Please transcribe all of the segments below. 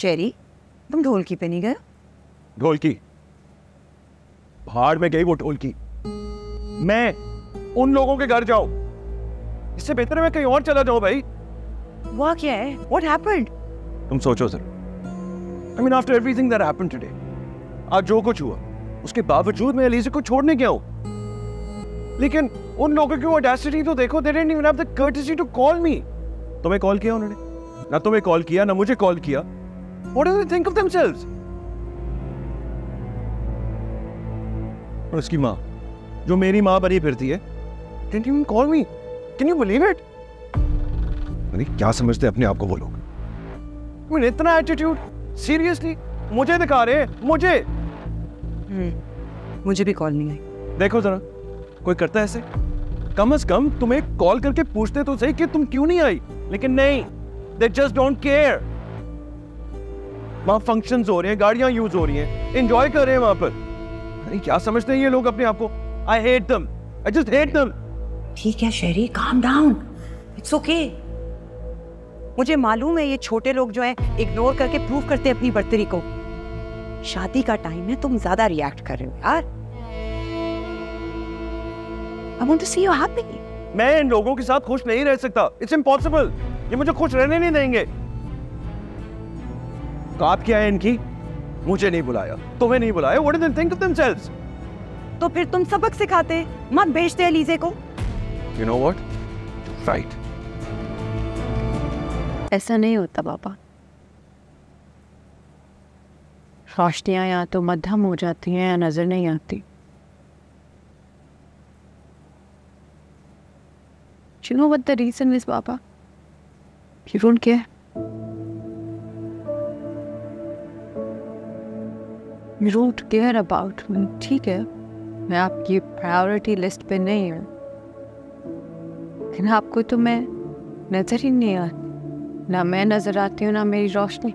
शेरी, तुम ढोलकी पे नहीं गए? ढोलकी? भाड़ में गई वो ढोलकी। मैं उन लोगों के घर जाऊं, इससे बेहतर है मैं कहीं और चला जाऊं भाई। वहाँ क्या है? What happened? तुम सोचो sir. I mean after everything that happened today, आज जो कुछ हुआ, उसके बावजूद मैं एलिज़ा को छोड़ने गया हूँ। लेकिन उन लोगों की ऑडेसिटी तो देखो, they didn't even have the courtesy to call me। तुम्हें कॉल किया उन्होंने? ना तुम्हें कॉल किया, ना मुझे कॉल किया। What do they think of themselves? और उसकी माँ, जो मेरी माँ बनी फिरती है, didn't even call me। Can you believe it? क्या समझते अपने आप को वो लोग? I mean, इतना एटीट्यूड, सीरियसली मुझे दिखा रहे हैं, मुझे। मुझे भी कॉल नहीं आई। देखो जरा, कोई करता है ऐसे? कम से कम तुम्हें कॉल करके पूछते तो सही कि तुम क्यों नहीं आई, लेकिन नहीं, they just don't care। वहाँ फंक्शंस हो रहे हैं, गाड़ियाँ यूज हो रही हैं, एंजॉय कर रहे हैं वहाँ पर। अरे क्या समझते हैं ये लोग अपने आप को? I hate them, I just hate them। ठीक है शेरी, calm down, it's okay। मुझे मालूम है ये छोटे लोग जो हैं इग्नोर करके प्रूव करते हैं अपनी बर्तरी को। शादी का टाइम है, तुम ज्यादा रिएक्ट कर रहे हो यार। I want to see you happy। मैं इन लोगों के साथ खुश नहीं रह सकता, it's impossible। ये मुझे खुश रहने नहीं देंगे। आप क्या है इनकी? मुझे नहीं बुलाया, तुम्हें नहीं बुलाया। What do they think of themselves? तो फिर तुम सबक सिखाते, मत भेजते एलिज़ा को। You know what? Fight। ऐसा नहीं होता पापा। रोशनियाँ या तो मध्यम हो जाती हैं या नजर नहीं आती। You know what the reason is, पापा? You don't care। You don't care about me, ठीक है? मैं आपकी प्रायोरिटी लिस्ट पे नहीं हूँ, लेकिन आपको तो मैं नजर ही नहीं आती। ना मैं नजर आती हूँ, ना मेरी रोशनी।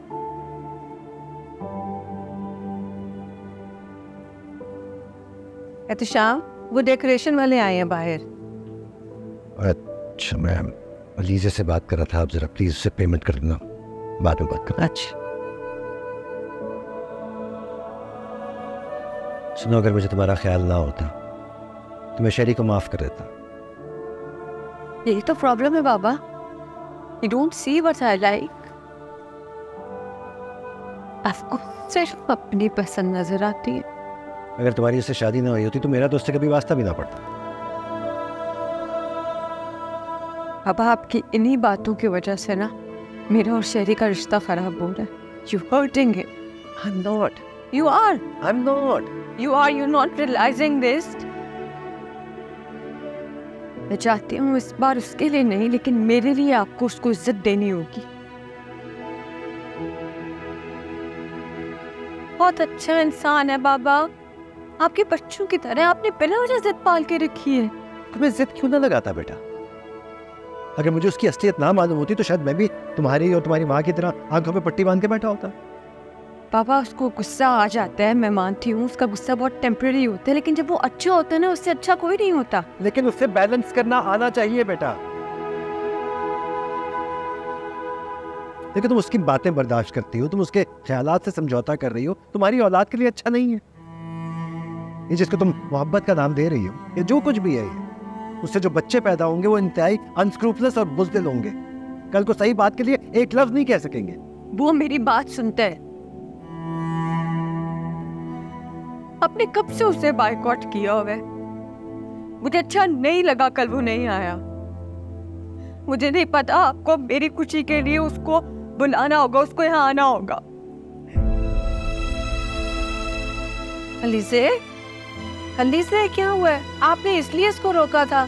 एतिशा, वो डेकोरेशन वाले आए हैं बाहर। अच्छा, मैं एलिज़ा से बात कर रहा था, आप जरा प्लीज उससे पेमेंट कर देना, बाद में बात कर। अच्छा सुनो, अगर मुझे तुम्हारा ख्याल ना होता तो मैं शेरी को माफ कर देता। यही तो प्रॉब्लम है बाबा। You don't see what I like। आपको सिर्फ अपनी पसंद नजर आती है। अगर तुम्हारी उससे शादी ना हुई होती तो मेरा दोस्त से कभी वास्ता भी ना पड़ता। बाबा, आपकी इन्हीं बातों की वजह से ना मेरा और शेरी का रिश्ता खराब हो रहा है। You're hurting him। I'm not। You are। I'm not। You are, you're not realizing this। मैं चाहती हूँ इस बार उसके लिए नहीं, लेकिन मेरे लिए आपको उसको इज्जत देनी होगी। बहुत अच्छा इंसान है बाबा, आपके बच्चों की तरह। आपने पहले मुझे जिद पाल के रखी है। तुम्हें जिद क्यों ना लगाता बेटा? अगर मुझे उसकी असलियत ना मालूम होती तो शायद मैं भी तुम्हारी और तुम्हारी माँ की तरह आंखों में पट्टी बांध के बैठा होता। पापा, उसको गुस्सा आ जाता है, मैं मानती हूँ। उसका गुस्सा बहुत टेम्परेरी होता है, लेकिन जब वो अच्छा होता है ना, उससे अच्छा कोई नहीं होता। लेकिन उससे बैलेंस करना आना चाहिए बेटा। देखो, तुम उसकी बातें बर्दाश्त करती हो, तुम उसके ख्यालात से समझौता कर रही हो, तुम्हारी औलाद के लिए अच्छा नहीं है। ये जिसको तुम मोहब्बत का नाम दे रही हो, ये जो कुछ भी है, उससे जो बच्चे पैदा होंगे वो इंतहाई अनस्क्रूपलेस और बुज़दिल होंगे। कल को सही बात के लिए एक लफ्ज नहीं कह सकेंगे। वो मेरी बात सुनता है। आपने कब से उसे बायकॉट किया हुआ है। मुझे अच्छा नहीं लगा कल वो नहीं आया। मुझे नहीं पता आपको मेरी खुशी के लिए उसको बुलाना होगा, उसको यहाँ आना होगा। एलिज़ा, एलिज़ा क्या हुआ है? आपने इसलिए इसको रोका था।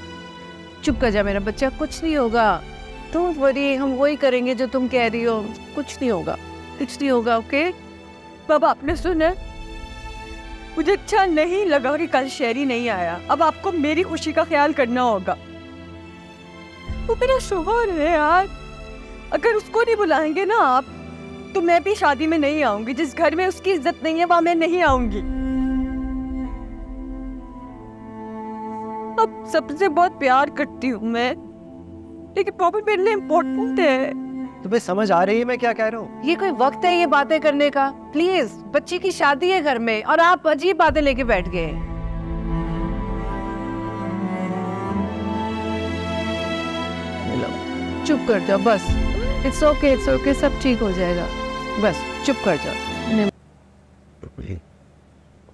चुप कर जा मेरा बच्चा, कुछ नहीं होगा। तुम वरी, हम वही करेंगे जो तुम कह रही हो। कुछ नहीं होगा, कुछ नहीं होगा। ओके बाबा, आपने सुना। मुझे अच्छा नहीं लगा कि कल शेरी नहीं आया। अब आपको मेरी खुशी का ख्याल करना होगा। वो मेरा शोहर है यार, अगर उसको नहीं बुलाएंगे ना आप, तो मैं भी शादी में नहीं आऊंगी। जिस घर में उसकी इज्जत नहीं है, वहां मैं नहीं आऊंगी। अब सबसे बहुत प्यार करती हूँ मैं, लेकिन प्रॉब्लम मेरे लिए इम्पोर्टेंट है। तुम्हें समझ आ रही है मैं क्या कह रहा हूँ? ये कोई वक्त है ये बातें करने का? प्लीज, बच्ची की शादी है घर में और आप अजीब बातें लेके बैठ गए। चुप कर जाओ बस, इट्स ओके सब ठीक हो जाएगा, बस चुप कर जाओ।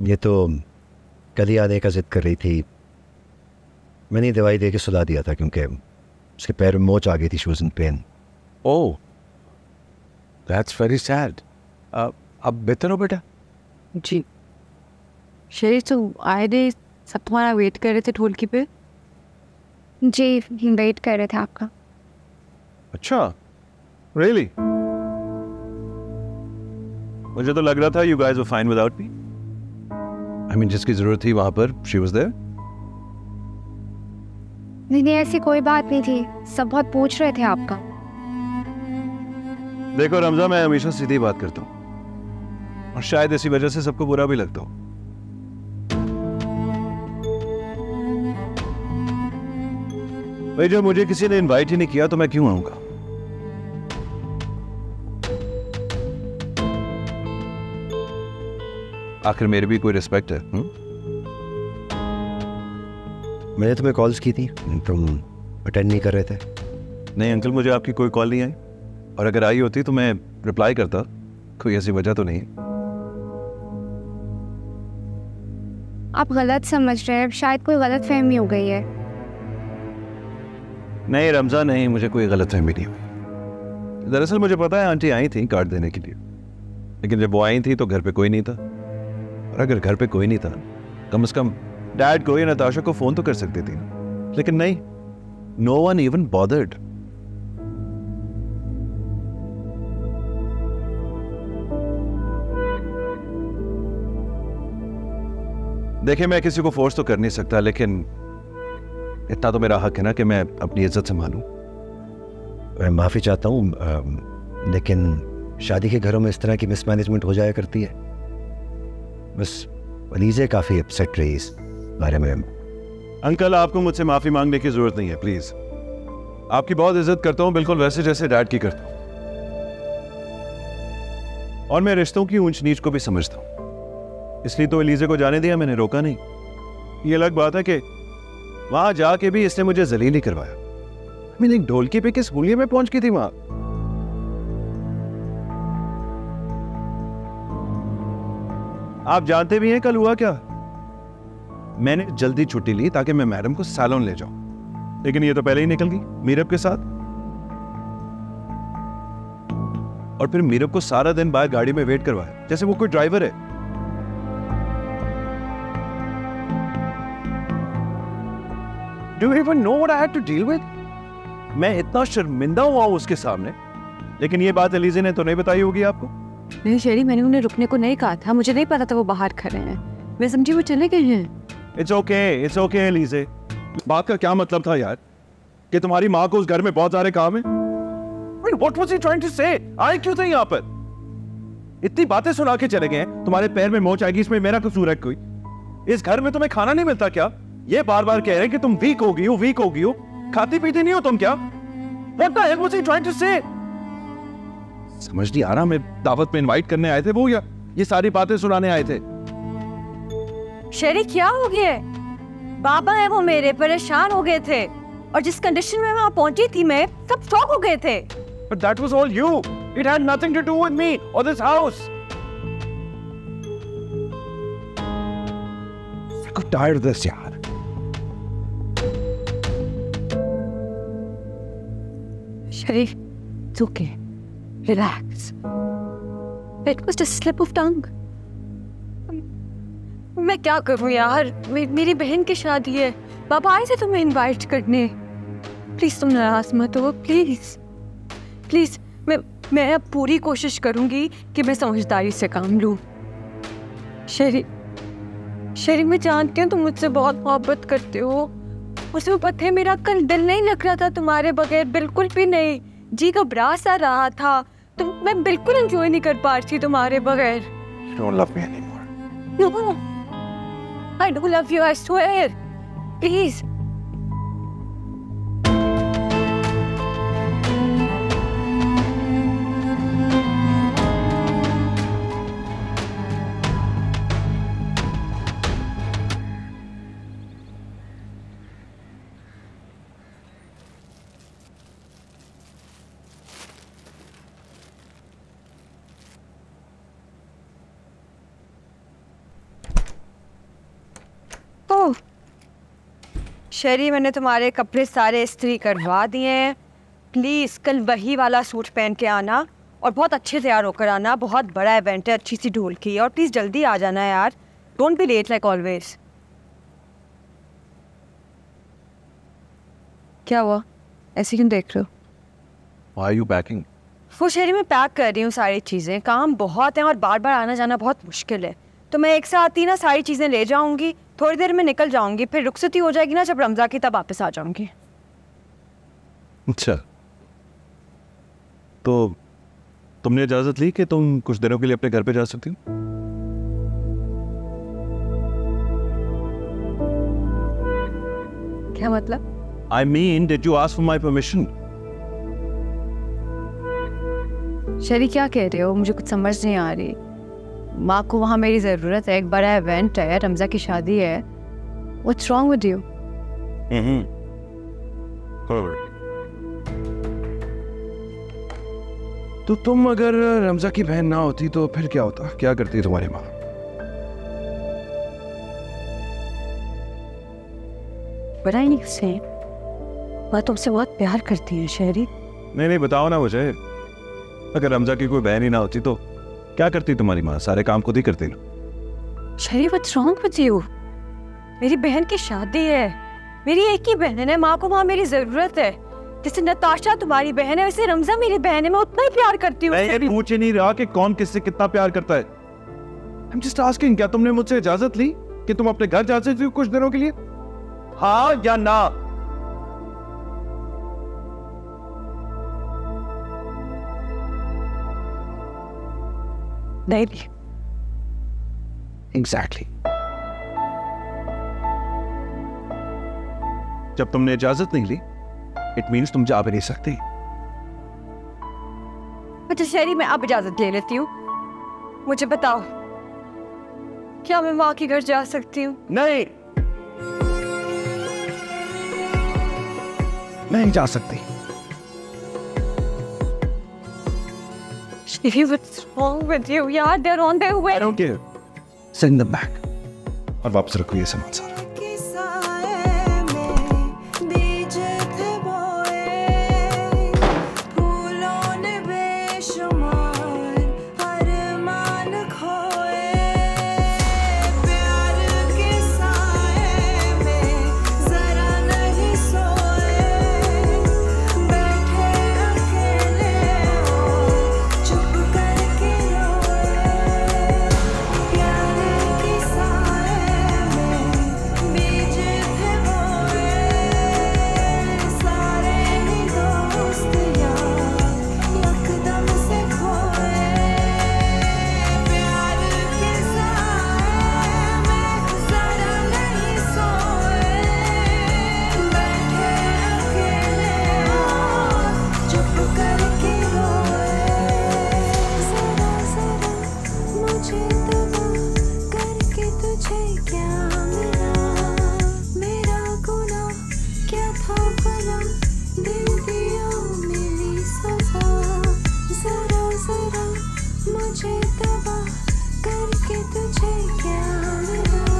ये तो कल ही आने का जिद कर रही थी, मैंने दवाई दे के सुला दिया था क्योंकि उसके पैर में मोच आ गई थी। She was in pain. Oh that's very sad. अब बेहतर हो बेटा? जी शेरी, तो आए थे सब तुम्हारा वेट कर रहे थे ढोलकी पे। जी वेट कर रहे थे आपका। अच्छा रियली? मुझे तो लग रहा था you guys were fine without me. I mean जिसकी जरूरत थी वहां पर शी वाज देयर। नहीं ऐसी कोई बात नहीं थी, सब बहुत पूछ रहे थे आपका। देखो रमज़ा, मैं हमेशा सीधी बात करता हूँ और शायद इसी वजह से सबको बुरा भी लगता हूँ। भाई जब मुझे किसी ने इनवाइट ही नहीं किया तो मैं क्यों आऊंगा? आखिर मेरे भी कोई रिस्पेक्ट है। मैंने तुम्हें कॉल्स की थी, तुम अटेंड नहीं कर रहे थे। नहीं अंकल, मुझे आपकी कोई कॉल नहीं आई और अगर आई होती तो मैं रिप्लाई करता, कोई ऐसी वजह तो नहीं। आप गलत समझ रहे हैं, शायद कोई गलत फहमी हो गई है। नहीं रमज़ान नहीं, मुझे कोई गलत फहमी नहीं हुई। दरअसल मुझे पता है आंटी आई थी कार्ड देने के लिए, लेकिन जब वो आई थी तो घर पे कोई नहीं था, और अगर घर पे कोई नहीं था कम से कम डैड को या नताशा को फ़ोन तो कर सकती थी, लेकिन नहीं, नो वन इवन बॉदर्ड। देखिए मैं किसी को फोर्स तो कर नहीं सकता, लेकिन इतना तो मेरा हक है ना कि मैं अपनी इज्जत संभालूं। मैं माफ़ी चाहता हूँ लेकिन शादी के घरों में इस तरह की मिसमैनेजमेंट हो जाया करती है। बस अलीज़ा काफ़ी अपसेट रही इस बारे में। अंकल आपको मुझसे माफ़ी मांगने की ज़रूरत नहीं है, प्लीज़। आपकी बहुत इज्जत करता हूँ, बिल्कुल वैसे जैसे डैड की करता हूँ, और मैं रिश्तों की ऊंच नीच को भी समझता हूँ, इसलिए तो अलीज़ा को जाने दिया मैंने, रोका नहीं। ये अलग बात है कि वहां जाके भी इसने मुझे जलील ही करवाया। मैंने एक ढोलकी पे किस हुलिये में पहुंच गई थी वहां। आप जानते भी हैं कल हुआ क्या? मैंने जल्दी छुट्टी ली ताकि मैं मैडम को सैलून ले जाऊं, लेकिन ये तो पहले ही निकल गई मीरब के साथ, और फिर मीरब को सारा दिन बाहर गाड़ी में वेट करवाया जैसे वो कोई ड्राइवर है। Do you even know what I had to deal with? मैं इतना शर्मिंदा हुआ उसके सामने, लेकिन ये बात एलिज़ा ने तो नहीं बताई होगी आपको। नहीं शेरी, मैंने उन्हें रुकने को नहीं कहा था, मुझे नहीं पता था वो बाहर खड़े हैं, मैं समझी वो चले गए हैं। It's okay Eliza. बात का क्या मतलब था यार कि तुम्हारी माँ को उस घर में बहुत सारे काम है? Wait, what was he trying to say? आए क्यों थे यहाँ पर? इतनी बातें सुना के चले गए। तुम्हारे पैर में मोच आएगी इसमें मेरा कसूर है कोई? इस घर में तुम्हें खाना नहीं मिलता क्या? ये बार बार कह रहे हैं कि तुम वीक हो गई हो, वीक हो गई हो। खाती पीती नहीं हो तुम क्या? What the hell was he trying to say? समझ नहीं आ रहा, मैं दावत में इनवाइट करने आए थे वो या ये सारी बातें सुनाने आए थे? शेरी क्या हो गया? बाबा है वो मेरे, परेशान हो गए थे और जिस कंडीशन में वहां पहुंची थी मैं, सब शॉक हो गए थे। But that was all you. It had nothing to do with me or this house. I'm so tired of this यार। Sherry, it's okay. Relax. It was just a slip of tongue. मैं क्या करूँ यार? मेरी बहन की शादी है, पापा आए थे तुम्हें इनवाइट करने। प्लीज तुम नाराज मत हो, प्लीज प्लीज। मैं अब पूरी कोशिश करूँगी कि मैं समझदारी से काम लूँ। शेरी शेरी, मैं जानती हूँ तुम मुझसे बहुत मोहब्बत करते हो, उसमें पता है मेरा कल दिल नहीं लग रहा था तुम्हारे बगैर, बिल्कुल भी नहीं। जी घबरा सा रहा था, तो मैं बिल्कुल एंजॉय नहीं कर पा रही थी तुम्हारे बगैर। Don't love me anymore. No, I do love you, I swear. Please. शेरी मैंने तुम्हारे कपड़े सारे इस्त्री करवा दिए हैं, प्लीज़ कल वही वाला सूट पहन के आना और बहुत अच्छे तैयार होकर आना। बहुत बड़ा इवेंट है, अच्छी सी ढोल की, और प्लीज़ जल्दी आ जाना यार, don't be late like always. क्या हुआ, ऐसे क्यों देख रहे हो? Why are you packing? वो शेरी में पैक कर रही हूँ सारी चीज़ें, काम बहुत है और बार बार आना जाना बहुत मुश्किल है, तो मैं एक साथ ही ना सारी चीज़ें ले जाऊँगी, थोड़ी देर में निकल जाऊँगी, फिर रुखसती हो जाएगी ना जब रमज़ान की, तब वापस आ जाऊँगी। अच्छा, तो तुमने इजाज़त ली कि तुम कुछ दिनों के लिए अपने घर पे जा सकती हो? क्या मतलब? I mean, did you ask for my permission? शेरी क्या कह रहे हो, मुझे कुछ समझ नहीं आ रही। माँ को वहाँ मेरी ज़रूरत है, एक बड़ा इवेंट है, रमज़ा की शादी है। What's wrong with you? तो तुम अगर रमज़ा की बहन ना होती तो फिर क्या होता, क्या करती तुम्हारी माँ? But I need to say, माँ तुमसे बहुत प्यार करती है शेरी। नहीं नहीं बताओ ना मुझे, अगर रमज़ा की कोई बहन ही ना होती तो क्या करती तुम्हारी माँ? सारे काम खुद ही करती ना। शेरी what's wrong with you? मेरी बहन की शादी है, मेरी एक ही बहन है, माँ को वहाँ मेरी ज़रूरत है। जैसे नताशा तुम्हारी बहन है वैसे रमज़ा मेरी बहन है, मैं उतना ही प्यार करती हूँ। मैं ये पूछ ही नहीं रहा कि कौन किससे कितना प्यार करता है। I'm just asking, क्या तुमने मुझसे इजाजत ली कि तुम अपने घर जा सकती हो कुछ दिनों के लिए, हाँ या ना? नहीं ली। Exactly. जब तुमने इजाजत नहीं ली इट मीन्स तुम जा भी नहीं सकती। अच्छा शेरी मैं अब इजाजत ले लेती हूँ, मुझे बताओ क्या मैं माँ के घर जा सकती हूँ? नहीं, नहीं जा सकती। शेरी what's wrong with you? यार they're on their way. I don't care. Send them back. और वापस रखो ये सामान सारा। मुझे तबाह करके तुझे क्या मिला?